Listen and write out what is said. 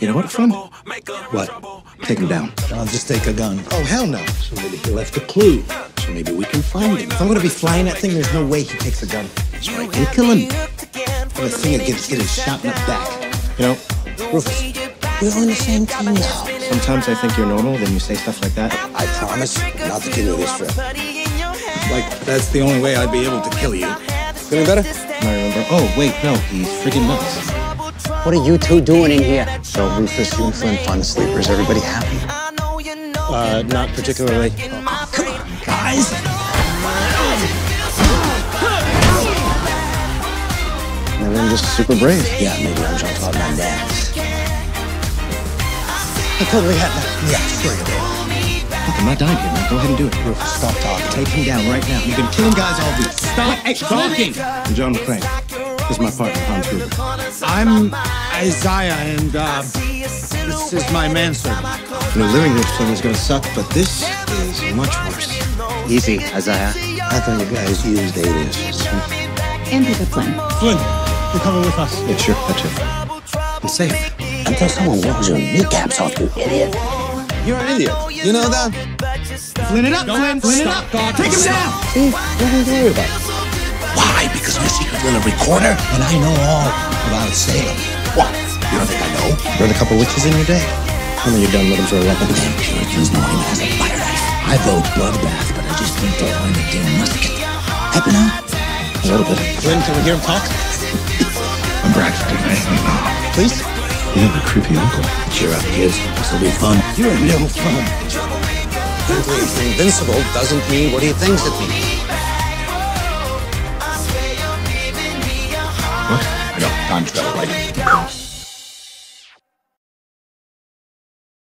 You know what, Flynn? What? Take him down. I'll just take a gun. Oh, hell no. So maybe he left a clue. So maybe we can find him. If I'm going to be flying that thing, there's no way he takes a gun. That's right. We kill him. Or the thing gets getting shot in the back. You know, Rufus, we're on the same team now. Sometimes I think you're normal, then you say stuff like that. I promise not to kill you this trip. Like, that's the only way I'd be able to kill you. Feeling better? I remember. Oh, wait, no. He's freaking nuts. What are you two doing in here? So, Rufus, you and Flynn find the sleeper. Is everybody happy? Not particularly. Oh, come on, guys! Maybe I'm just super brave. Yeah, maybe I'm trying to talk about my dance. I totally had that. Yeah, sure you did. Look, I'm not dying here, man. Go ahead and do it. Rufus, stop talking. Take him down right now. You've been killing guys all week. Stop talking! I'm John McClane. This is my partner, Hans Gruber. I'm Isaiah, and this is my manservant. You know, living with Flynn is gonna suck, but this is much worse. Easy, Isaiah. I thought you guys used aliases. And pick up Flynn. Flynn, you're coming with us. Yeah, sure, that too. I'm safe. Until someone walks your kneecaps off, you idiot. You're an idiot. You know that? Flynn it up, Flynn. Flynn it up. God, take him down. See, nothing to worry about. Why? Because my secret little recorder? And I know all about Salem. What? You don't think I know? You read a couple witches in your day. And then you're done looking for a weapon. Damn Puritans, no one has a fire knife. I vote bloodbath, but I just need to find a damn musket. Happy now? A little bit. When can we hear him talk? I'm practicing anything now. Please? You have a creepy uncle. Cheer up, kids. This will be fun. You're no fun. Simply invincible doesn't mean what he thinks it means. What? I got time travel, right?